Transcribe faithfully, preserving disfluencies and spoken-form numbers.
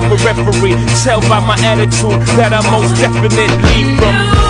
tip a referee. Tell by my attitude that I most definitely from